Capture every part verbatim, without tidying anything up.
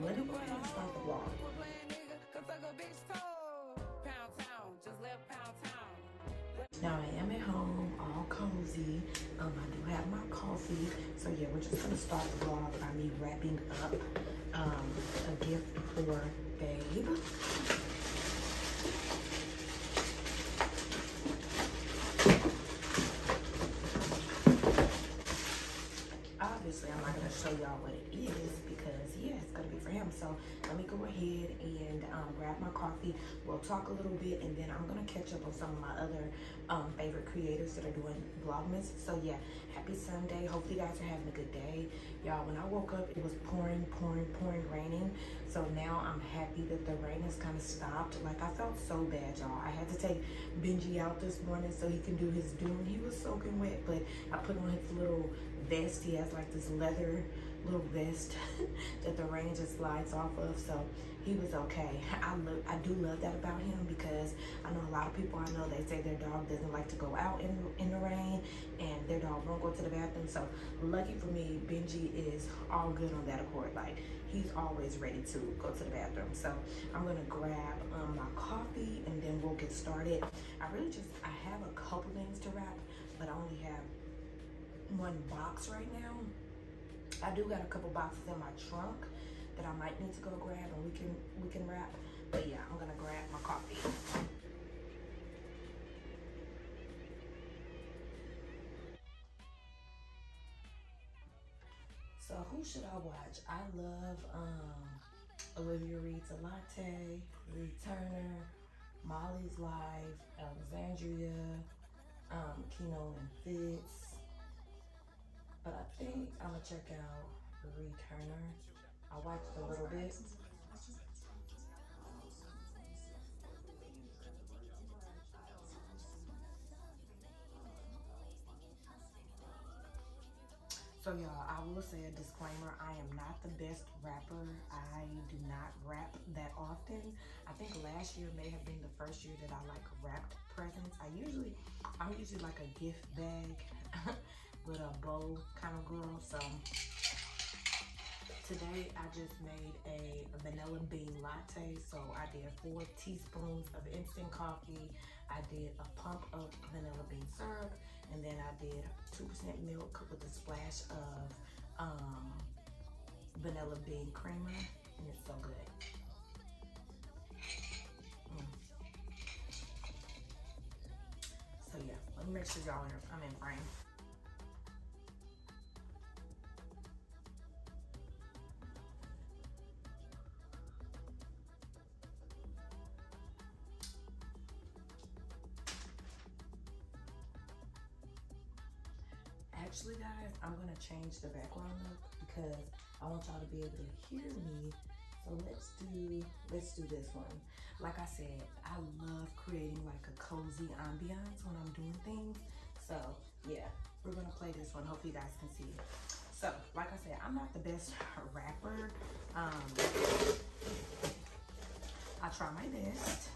Let it go ahead and start the vlog. Now I am at home, all cozy. Um, I do have my coffee. So yeah, we're just gonna start the vlog by me wrapping up um, a gift for Babe. I'm not going to show y'all what it is because, yeah, it's going to be for him. So let me go ahead and um, grab my coffee. We'll talk a little bit, and then I'm going to catch up on some of my other um, favorite creators that are doing Vlogmas. So, yeah, happy Sunday. Hopefully, you guys are having a good day. Y'all, when I woke up, it was pouring, pouring, pouring, raining. So now I'm happy that the rain has kind of stopped. Like, I felt so bad, y'all. I had to take Benji out this morning so he can do his doing. He was soaking wet, but I put on his little vest. He has, like, this leather little vest that the rain just slides off of, so he was okay. I love, I do love that about him because I know a lot of people I know, they say their dog doesn't like to go out in, in the rain, and their dog won't go to the bathroom. So lucky for me, Benji is all good on that accord. Like, he's always ready to go to the bathroom. So I'm gonna grab um, my coffee, and then we'll get started. I really just, I have a couple things to wrap, but I only have one box right now. I do got a couple boxes in my trunk that I might need to go grab, and we can we can wrap. But yeah, I'm gonna grab my coffee. So who should I watch? I love um, Olivia Reed's a Latte, Reed Turner, Molly's Life, Alexandria, um, Keno and Fitz. But I think I'm gonna check out Reed Turner. I watched a little bit. So y'all, I will say a disclaimer, I am not the best rapper. I do not rap that often. I think last year may have been the first year that I like rapped presents. I usually, I'm usually like a gift bag with a bow kind of girl. So today I just made a vanilla bean latte. So I did four teaspoons of instant coffee. I did a pump of vanilla bean syrup, and then I did two percent milk with a splash of um, vanilla bean creamer, and it's so good. Mm. So yeah, let me make sure y'all are, I'm in frame. Actually, guys, I'm gonna change the background look because I want y'all to be able to hear me. So let's do let's do this one. Like I said, I love creating like a cozy ambiance when I'm doing things. So yeah, we're gonna play this one. Hopefully you guys can see it. So like I said, I'm not the best rapper. Um, I try my best.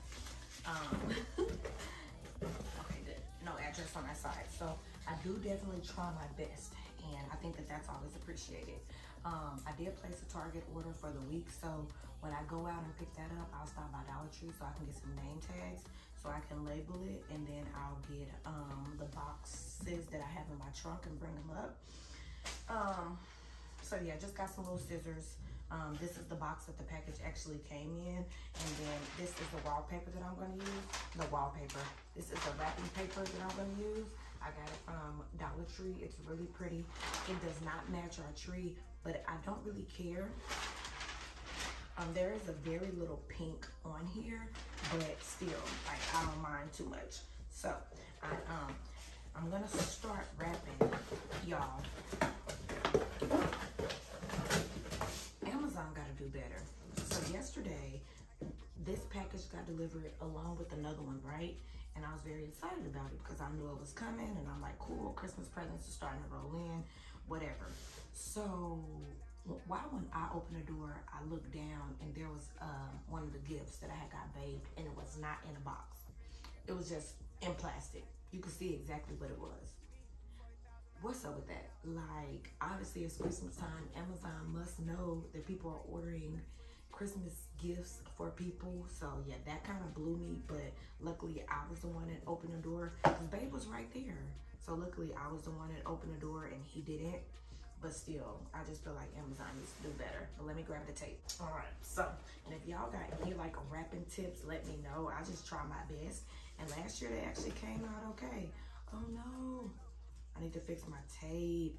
Um, okay, good. No address on that side. So I do definitely try my best, and I think that that's always appreciated. Um, I did place a Target order for the week, so when I go out and pick that up, I'll stop by Dollar Tree so I can get some name tags so I can label it, and then I'll get um, the boxes that I have in my trunk and bring them up. Um, so yeah, just got some little scissors. Um, this is the box that the package actually came in, and then this is the wallpaper that I'm going to use. The wallpaper. This is the wrapping paper that I'm going to use. I got it from Dollar Tree. It's really pretty. It does not match our tree, but I don't really care. Um, there is a very little pink on here, but still, like, I don't mind too much. So, I, um, I'm gonna start wrapping, y'all. Amazon gotta do better. So yesterday, this package got delivered along with another one, right? And I was very excited about it because I knew it was coming, and I'm like, cool, Christmas presents are starting to roll in, whatever. So why when I opened the door, I looked down, and there was uh, one of the gifts that I had got Babe, and it was not in a box. It was just in plastic. You could see exactly what it was. what's up with that? Like, obviously it's Christmas time. Amazon must know that people are ordering Christmas gifts for people. So yeah, that kind of blew me, but luckily I was the one that opened the door. His babe was right there. So luckily I was the one that opened the door and he didn't. But still, I just feel like Amazon needs to do better. But let me grab the tape. All right, so, and if y'all got any like wrapping tips, let me know. I just try my best. And last year they actually came out okay. Oh no, I need to fix my tape.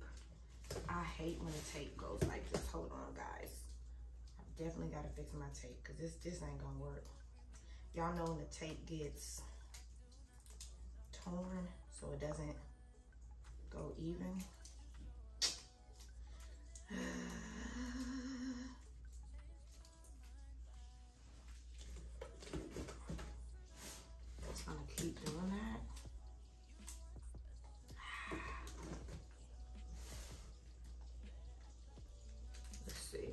I hate when the tape goes like this. Hold on, guys. I've definitely gotta fix my tape because this, this ain't gonna work. Y'all know when the tape gets torn so it doesn't go even. Just gonna keep doing that. Let's see.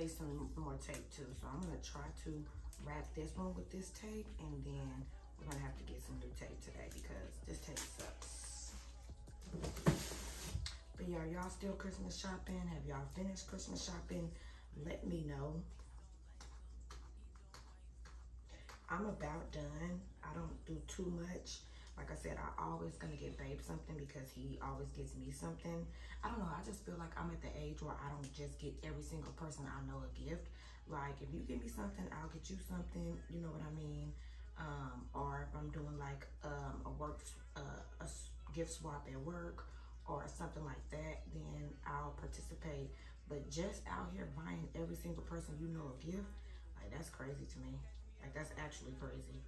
Need some more tape too, so I'm gonna try to wrap this one with this tape, and then we're gonna have to get some new tape today because this tape sucks. But yeah, y'all still Christmas shopping? Have y'all finished Christmas shopping? Let me know. I'm about done. I don't do too much. Like I said, I always gonna get babe something because he always gets me something. I don't know, I just feel like I'm at the age where I don't just get every single person I know a gift. Like, if you give me something, I'll get you something, you know what I mean? Um, or if I'm doing like um, a work, uh, a gift swap at work or something like that, then I'll participate. But just out here buying every single person you know a gift, like that's crazy to me. Like, that's actually crazy.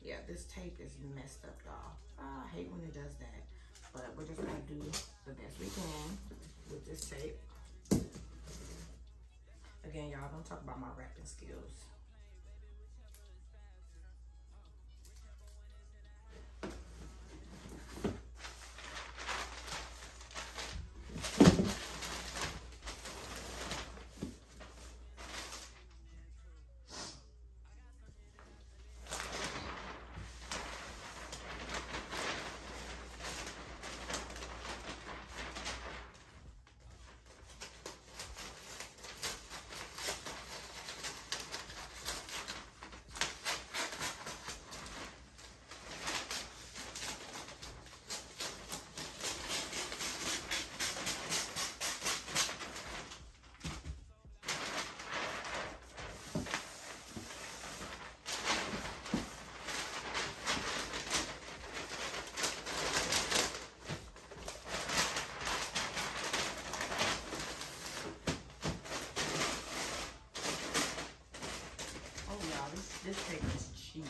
Yeah, this tape is messed up, y'all. Uh, I hate when it does that. But we're just gonna do the best we can with this tape. Again, y'all, don't talk about my wrapping skills. This tape is cheap.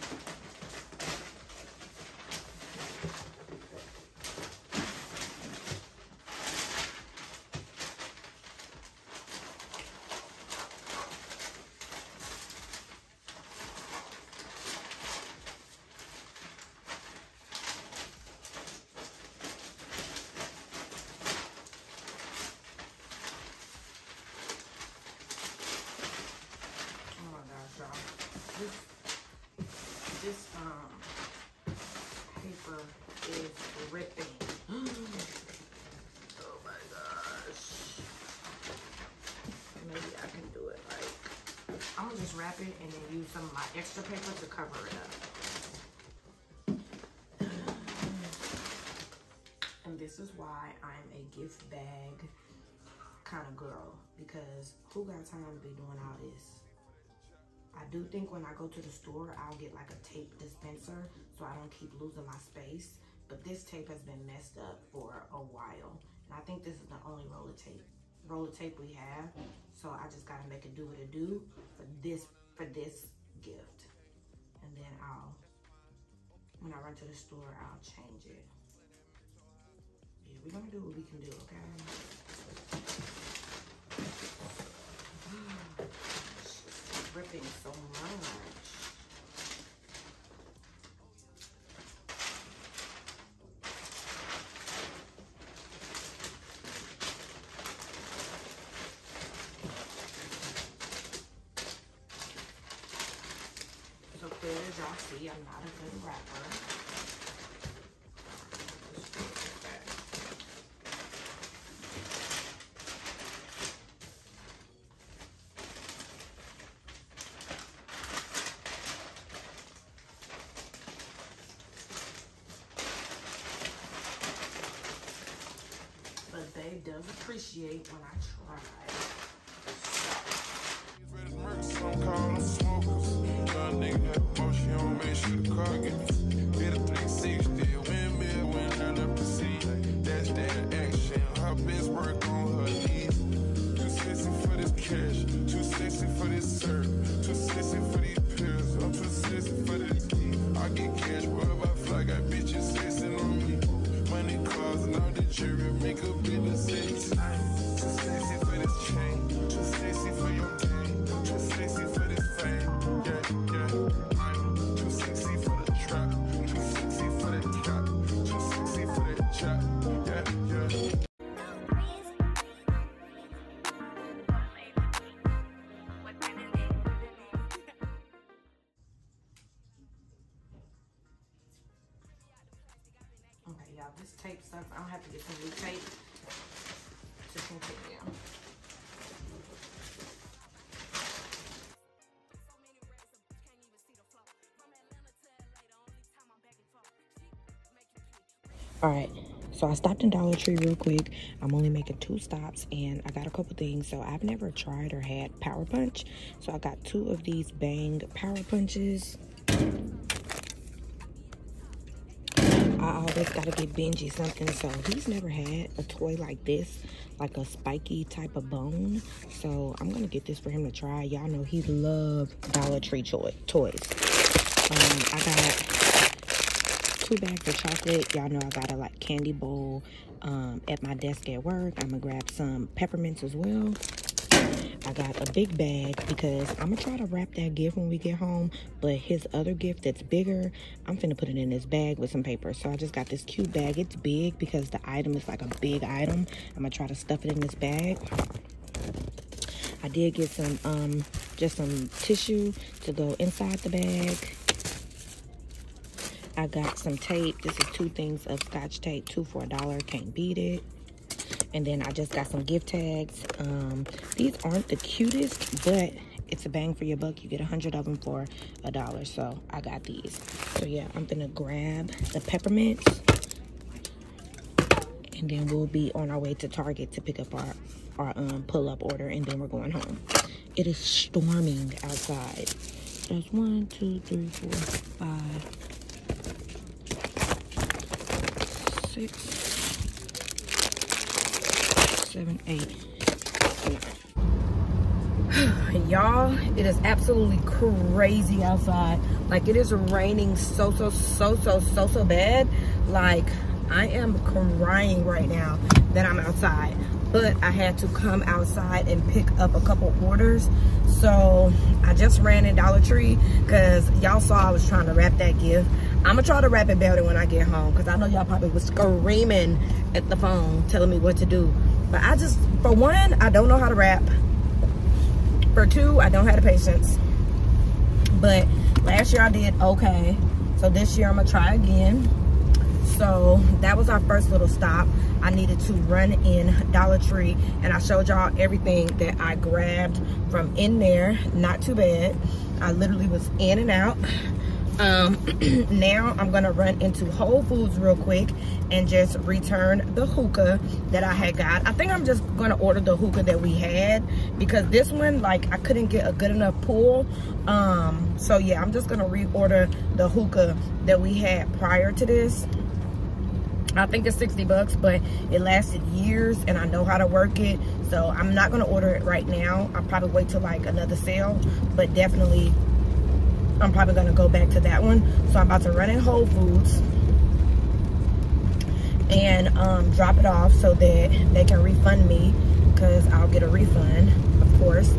Wrap it and then use some of my extra paper to cover it up. And this is why I'm a gift bag kind of girl, because who got time to be doing all this? I do think when I go to the store, I'll get like a tape dispenser so I don't keep losing my space. But this tape has been messed up for a while. And I think this is the only roll of tape. roll of tape we have, so I just gotta make it do what it do for this for this gift, and then I'll, when I run to the store, I'll change it. Yeah, we're gonna do what we can do, okay? Ripping so much. So clear as y'all see, I'm not a good wrapper. They does appreciate when I try. This tape stuff, I'll have to get some new tape to continue. All right, so I stopped in Dollar Tree real quick. I'm only making two stops and I got a couple things. So I've never tried or had Power Punch. So I got two of these Bang Power Punches. I always gotta get Benji something, so he's never had a toy like this, like a spiky type of bone, so I'm gonna get this for him to try. Y'all know he loves Dollar Tree toy toys. um I got two bags of chocolate. Y'all know I got a like candy bowl um at my desk at work. I'm gonna grab some peppermints as well. I got a big bag because I'm going to try to wrap that gift when we get home. But his other gift that's bigger, I'm finna put it in this bag with some paper. So I just got this cute bag. It's big because the item is like a big item. I'm going to try to stuff it in this bag. I did get some, um, just some tissue to go inside the bag. I got some tape. This is two things of Scotch tape. Two for a dollar. Can't beat it. And then I just got some gift tags. Um, these aren't the cutest, but it's a bang for your buck. You get a hundred of them for a dollar. So I got these. So yeah, I'm gonna grab the peppermints. And then we'll be on our way to Target to pick up our, our um, pull-up order. And then we're going home. It is storming outside. There's one, two, three, four, five, six. Seven, eight. Y'all, it is absolutely crazy outside. Like, it is raining so, so, so, so, so, so bad. Like, I am crying right now that I'm outside. But I had to come outside and pick up a couple orders. So, I just ran in Dollar Tree because y'all saw I was trying to wrap that gift. I'm gonna try to wrap it better when I get home because I know y'all probably was screaming at the phone telling me what to do. But I just, for one, I don't know how to wrap. For two, I don't have the patience. But last year I did okay. So this year I'm going to try again. So that was our first little stop. I needed to run in Dollar Tree. And I showed y'all everything that I grabbed from in there. Not too bad. I literally was in and out. Um, now I'm gonna run into Whole Foods real quick and just return the hookah that I had got. I think I'm just gonna order the hookah that we had because this one, like, I couldn't get a good enough pull. Um, so yeah, I'm just gonna reorder the hookah that we had prior to this. I think it's sixty bucks, but it lasted years and I know how to work it. So I'm not gonna order it right now. I'll probably wait till like another sale, but definitely I'm probably gonna go back to that one. So I'm about to run in Whole Foods and um, drop it off so that they can refund me because I'll get a refund, of course.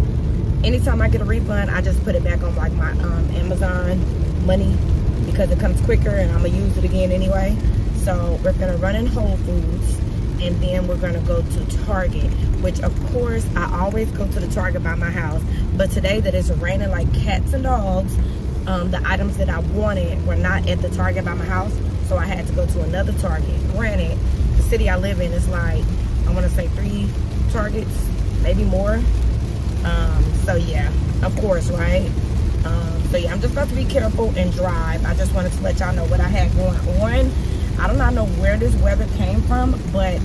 anytime I get a refund, I just put it back on like my um, Amazon money, because it comes quicker and I'm gonna use it again anyway. So we're gonna run in Whole Foods, and then we're gonna go to Target, which of course I always go to the Target by my house, but today that it's raining like cats and dogs, um, the items that I wanted were not at the Target by my house, so I had to go to another Target. Granted, the city I live in is like, I wanna say three Targets, maybe more. Um, so yeah, of course, right? Um, so yeah, I'm just about to be careful and drive. I just wanted to let y'all know what I had going on. I don't know where this weather came from, but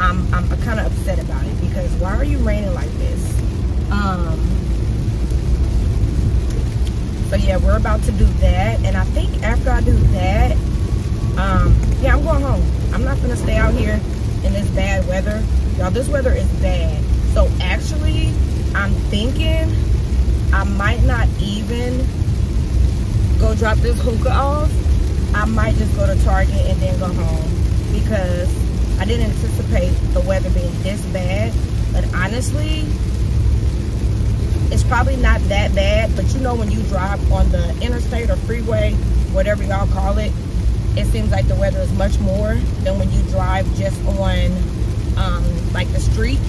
I'm, I'm kind of upset about it, because why are you raining like this? Um, so yeah, we're about to do that. And I think after I do that, um, yeah, I'm going home. I'm not gonna stay out here in this bad weather. Y'all, this weather is bad. So actually, I'm thinking I might not even go drop this hookah off. I might just go to Target and then go home, because I didn't anticipate the weather being this bad. But honestly, it's probably not that bad. But you know, when you drive on the interstate or freeway, whatever y'all call it, it seems like the weather is much more than when you drive just on um, like the street.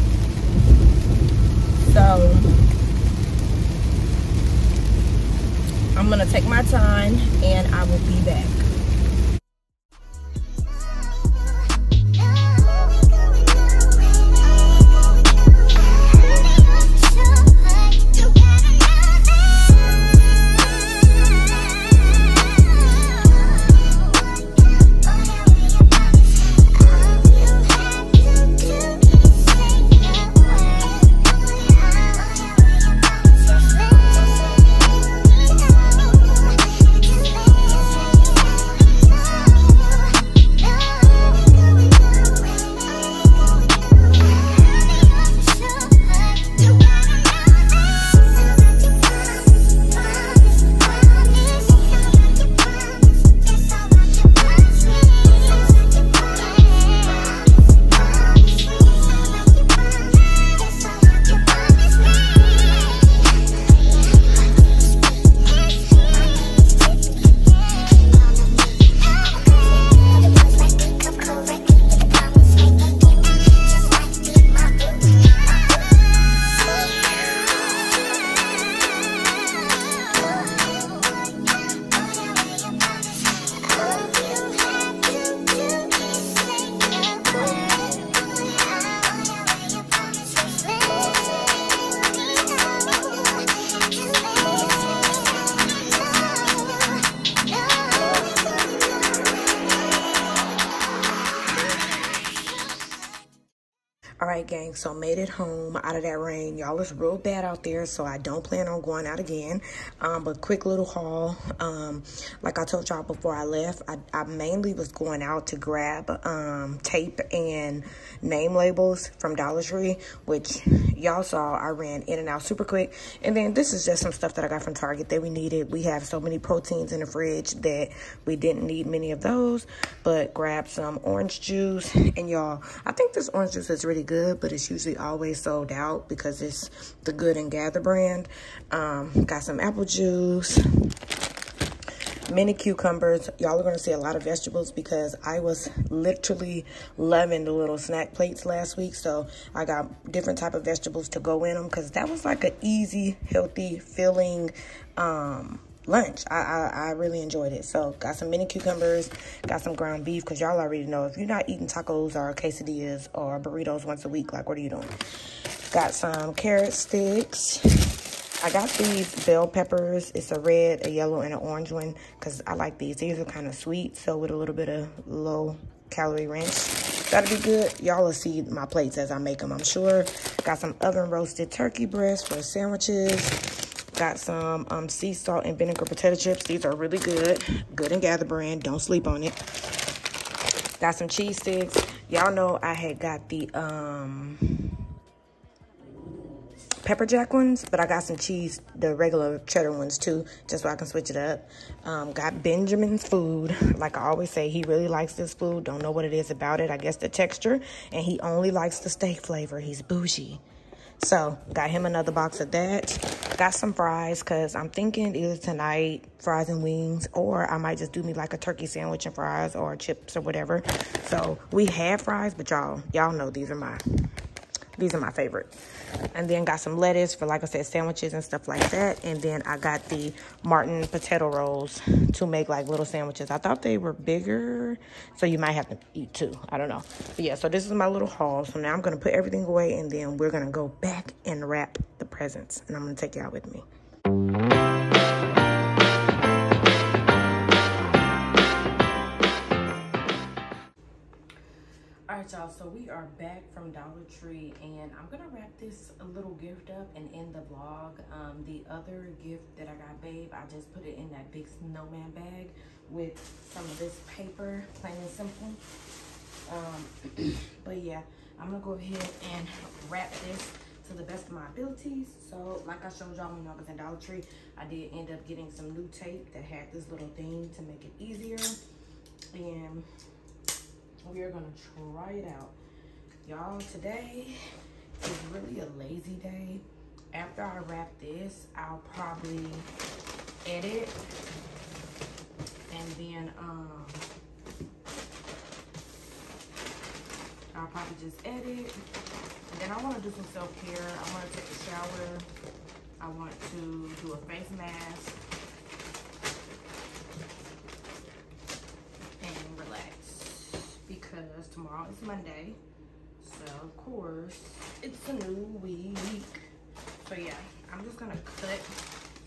So I'm gonna take my time and I will be back. Alright gang, so made it home out of that rain. Y'all, it's real bad out there, so I don't plan on going out again. Um, but quick little haul. Um, like I told y'all before I left, I, I mainly was going out to grab um, tape and name labels from Dollar Tree, which y'all saw I ran in and out super quick. And then this is just some stuff that I got from Target that we needed. We have so many proteins in the fridge that we didn't need many of those, but grabbed some orange juice. And y'all, I think this orange juice is really good. Good, but it's usually always sold out because it's the Good and Gather brand. Um, got some apple juice, mini cucumbers. Y'all are going to see a lot of vegetables because I was literally loving the little snack plates last week. So I got different type of vegetables to go in them because that was like an easy, healthy feeling um, lunch. I, I, I really enjoyed it. So got some mini cucumbers, got some ground beef, because y'all already know if you're not eating tacos or quesadillas or burritos once a week, like what are you doing? Got some carrot sticks. I got these bell peppers. It's a red, a yellow, and an orange one because I like these. These are kind of sweet, so with a little bit of low calorie ranch, that'll be good. Y'all will see my plates as I make them, I'm sure. Got some oven roasted turkey breast for sandwiches. Got some um, sea salt and vinegar potato chips. These are really good. Good and Gather brand. Don't sleep on it. Got some cheese sticks. Y'all know I had got the um, pepper jack ones, but I got some cheese, the regular cheddar ones too, just so I can switch it up. Um, got Benjamin's food. Like I always say, he really likes this food. Don't know what it is about it. I guess the texture. And he only likes the steak flavor. He's bougie. So got him another box of that. Got some fries because I'm thinking either tonight fries and wings, or I might just do me like a turkey sandwich and fries or chips or whatever. So we had fries, but y'all y'all know these are my these are my favorite. And then got some lettuce for, like I said, sandwiches and stuff like that. And then I got the Martin potato rolls to make like little sandwiches. I thought they were bigger, so you might have to eat two. I don't know. But yeah, so this is my little haul. So now I'm going to put everything away, and then we're going to go back and wrap the presents. And I'm going to take y'all with me. Y'all, so we are back from Dollar Tree, and I'm gonna wrap this little gift up and end the vlog. Um the other gift that I got, babe, I just put it in that big snowman bag with some of this paper, plain and simple. Um but yeah, I'm gonna go ahead and wrap this to the best of my abilities. So like I showed y'all when I was in Dollar Tree, I did end up getting some new tape that had this little thing to make it easier, and we are gonna try it out. Y'all, today is really a lazy day. After I wrap this, I'll probably edit. And then um, I'll probably just edit. And then I wanna do some self-care. I wanna take a shower. I want to do a face mask. Because tomorrow is Monday, so of course it's a new week. So yeah, I'm just gonna cut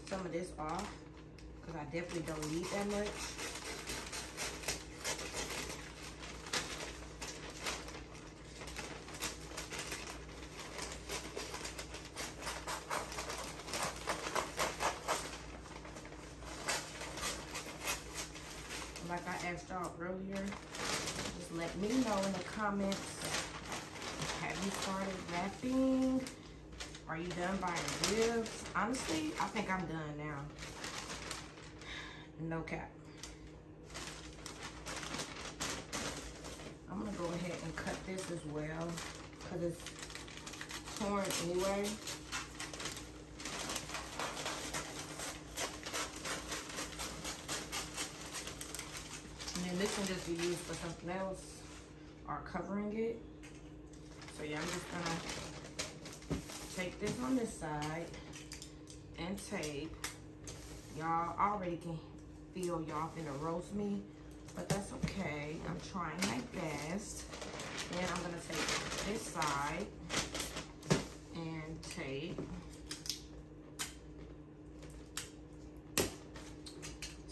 some of this off because I definitely don't need that much. Like I asked y'all earlier, let me know in the comments, have you started wrapping? Are you done buying gifts? Honestly, I think I'm done now. No cap. I'm gonna go ahead and cut this as well because it's torn anyway. And this can just be used for something else or covering it. So yeah, I'm just gonna take this on this side and tape. Y'all already can feel y'all finna roast me, but that's okay. I'm trying my best. Then I'm gonna take this side and tape.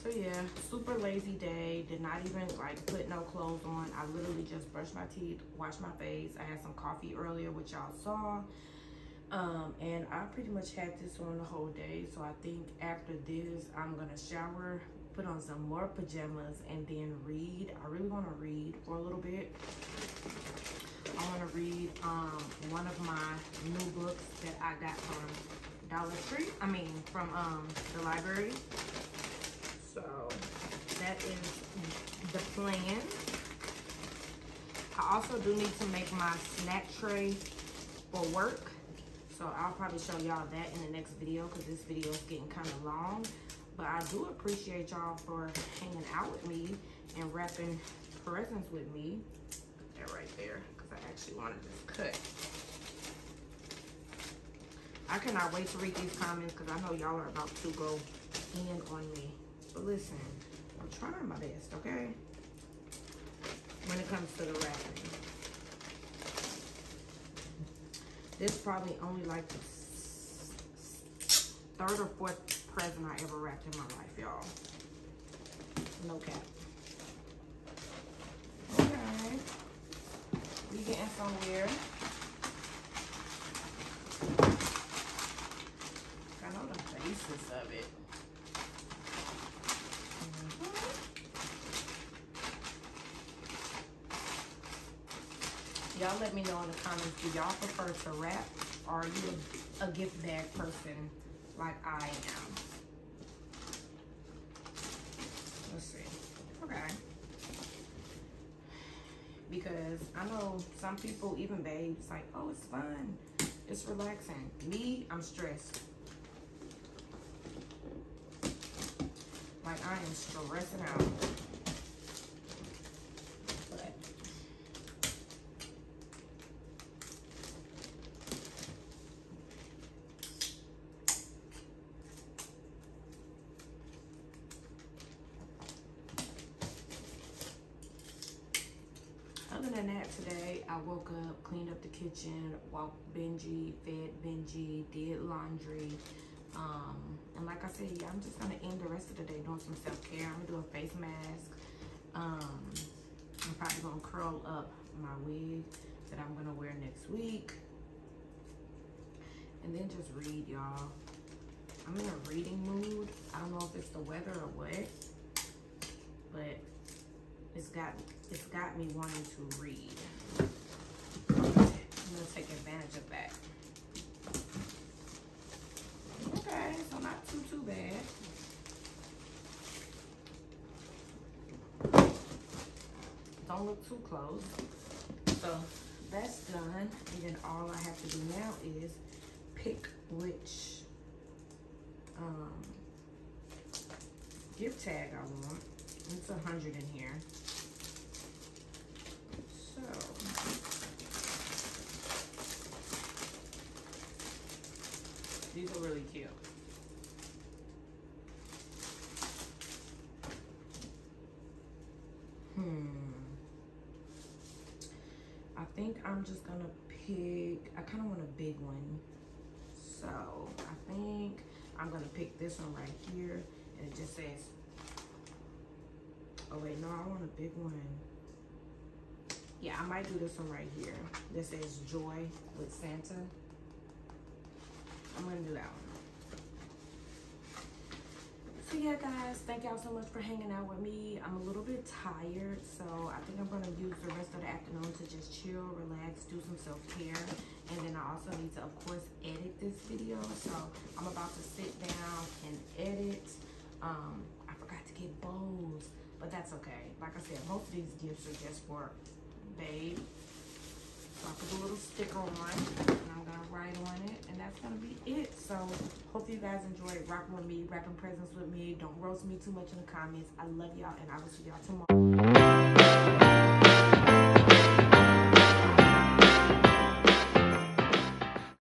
So yeah, super lazy day. Did not even like put no clothes on. I literally just brushed my teeth, washed my face. I had some coffee earlier, which y'all saw. Um, and I pretty much had this on the whole day. So I think after this, I'm gonna shower, put on some more pajamas, and then read. I really wanna read for a little bit. I wanna read um, one of my new books that I got from Dollar Tree. I mean, from um, the library. So that is the plan. I also do need to make my snack tray for work. So I'll probably show y'all that in the next video because this video is getting kind of long. But I do appreciate y'all for hanging out with me and wrapping presents with me. Put that right there because I actually wanted this cut. I cannot wait to read these comments because I know y'all are about to go in on me. But listen, I'm trying my best, okay? When it comes to the wrapping. This is probably only like the third or fourth present I ever wrapped in my life, y'all. No cap. Okay. We getting somewhere. I know the basis of it. Y'all let me know in the comments, do y'all prefer to wrap, or are you a gift bag person like I am? Let's see. Okay. Because I know some people, even babes, like, oh, it's fun It's relaxing. Me, I'm stressed. Like, I am stressing out. But other than that, today I woke up, cleaned up the kitchen, walked Benji, fed Benji, did laundry. Um, and like I said, yeah, I'm just gonna end the rest of the day doing some self-care. I'm gonna do a face mask. Um, I'm probably gonna curl up my wig that I'm gonna wear next week. And then just read, y'all. I'm in a reading mood. I don't know if it's the weather or what, but it's got it's got me wanting to read. I'm gonna take advantage of that. Okay, so not too, too bad. Don't look too close. So that's done. And then all I have to do now is pick which um, gift tag I want. It's a hundred in here. So... these are really cute. Hmm. I think I'm just gonna pick, I kind of want a big one. So I think I'm gonna pick this one right here. And it just says, oh wait, no, I want a big one. Yeah, I might do this one right here. This says Joy with Santa. I'm gonna do that one. So yeah, guys, thank y'all so much for hanging out with me. I'm a little bit tired, so I think I'm gonna use the rest of the afternoon to just chill, relax, do some self-care. And then I also need to, of course, edit this video. So I'm about to sit down and edit. Um, I forgot to get bows, but that's okay. Like I said, most of these gifts are just for babe. So I put a little sticker on. Right on it, and that's gonna be it. So hope you guys enjoyed rocking with me, wrapping presents with me. Don't roast me too much in the comments. I love y'all, and I will see y'all tomorrow.